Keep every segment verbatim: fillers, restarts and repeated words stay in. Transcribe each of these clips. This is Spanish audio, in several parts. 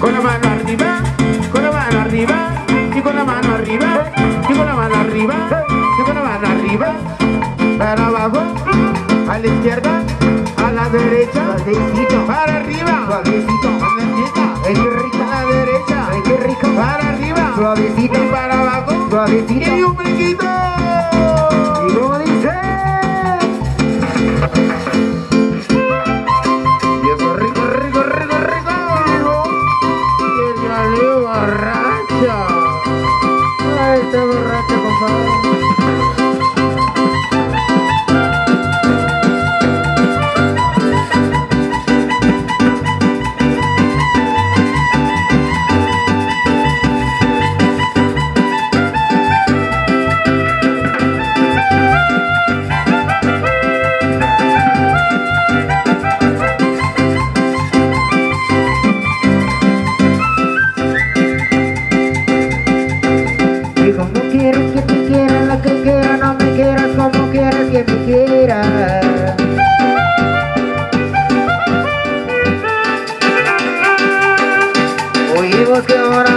con la mano arriba, con la mano arriba, y con la mano arriba, y con la mano arriba, y con la mano arriba, para abajo, a la izquierda, a la derecha, suavecito, para arriba, suavecito, con la izquierda, es que rica a la derecha, es que rica, para arriba, suavecito, y para abajo, suavecito, y un brinquito, y como dice.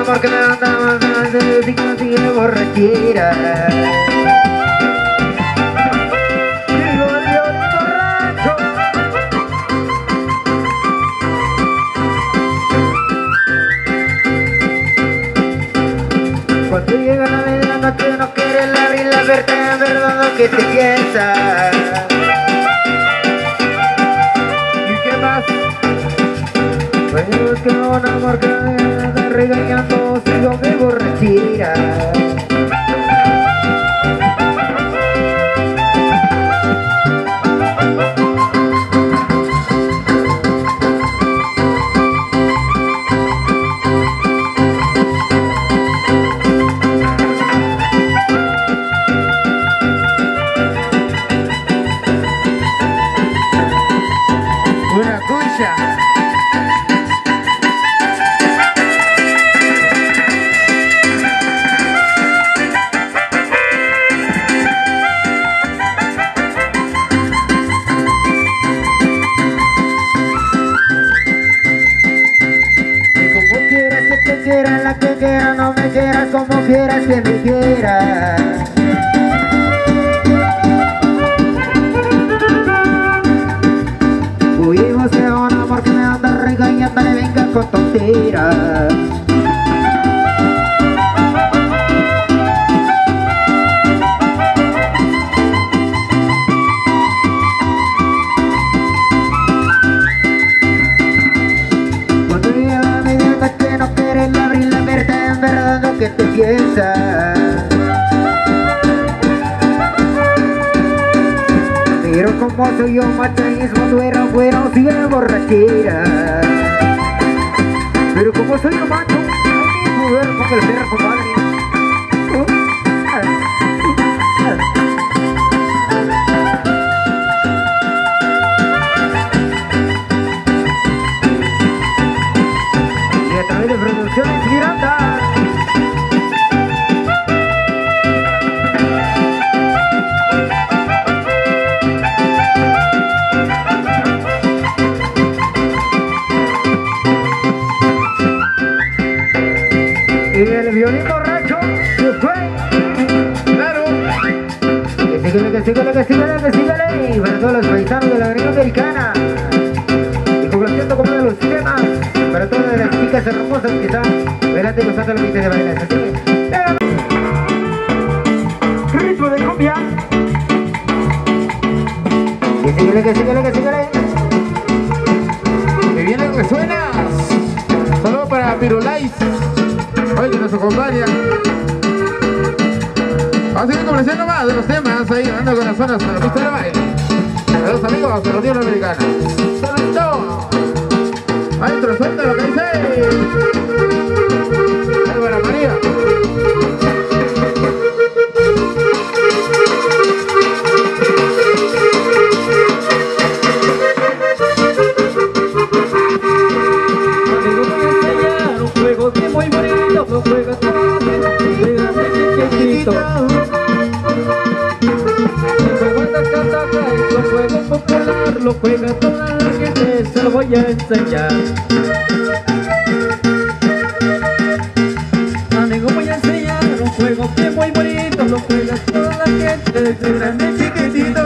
Porque me andaba más de si consigue borrachera. Digo Dios borracho. Cuando llega la verano que no quiere la vida, verte en verdad lo que te piensa. ¿Y qué más? Pues que un amor que me regañando. Sigo de borrachera. Una cucha. Como quieras que me quieras, huimos de un amor que me anda regañando, me venga con tonteras. Que te piensa, pero como soy yo machismo duero bueno si es borrachera, pero como soy yo macho no me duermo con el perro compadre. Y el violín borracho se fue, claro. Que síguele, que síguele, que síguele, que síguele. Y para todos los paisanos de la Unión Americana. Y complaciendo como de los cinemas. Para todas las chicas hermosas que están delante los santos de bailar. Así que, ritmo de cumbia. Que síguele, que síguele, que síguele. Que viene lo que suena. Saludos para Pirulais. Oye, nos acompaña. Vamos a ir complaciendo más de los temas ahí, dando corazones para la pista de baile. A los amigos de la Unión Americana. ¡Salto! ¡Adentro, suelta lo que dice! ¡Álvaro María! Juega toda la gente, se lo voy a enseñar. lo juega toda la gente, de grande y chiquitito.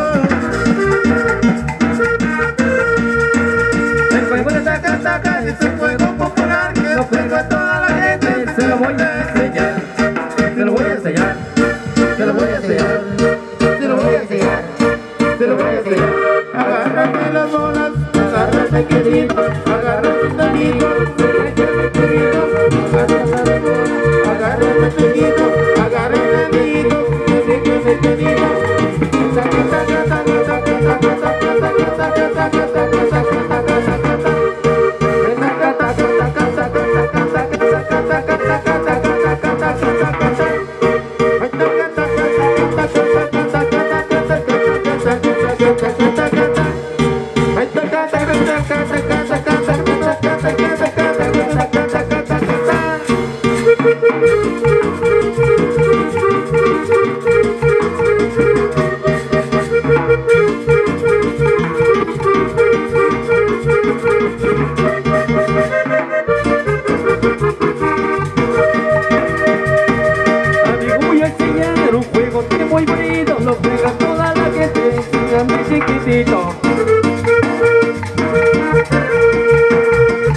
El juego de taca taca es un juego popular que lo juega toda la gente. Se lo voy a enseñar, se lo voy a enseñar, se lo voy a enseñar, se lo voy a enseñar, se lo voy a enseñar. Agárrate las bolas, agárrate querido, agárrate el amigo, agárrate querido, agárrate las bolas, agárrate querido.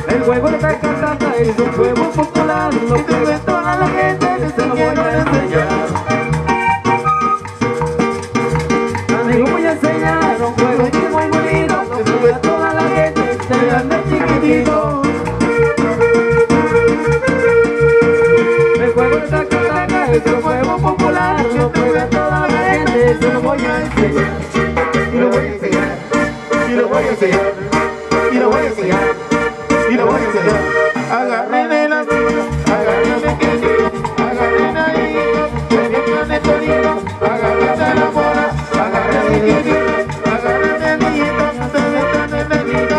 El juego de taca taca es un juego popular, lo juega toda la gente, se lo voy a enseñar. A mí lo voy a enseñar, un juego que es muy bonito, lo juega toda la gente, se lo anda chiquitito. El juego de taca taca es un juego popular, lo juega toda la gente, se lo voy a enseñar. Y lo voy a enseñar, y lo voy a enseñar, y lo voy a enseñar, y lo voy a enseñar. Agárrenme las manos, agárrenme que sí, agárrenme ahí, agárrenme el sonido, agárrenme la bola, agárrenme que sí, agárrenme el niñito, agárrenme el niñito,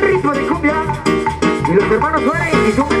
ritmo de cumbia y los hermanos Suárez y su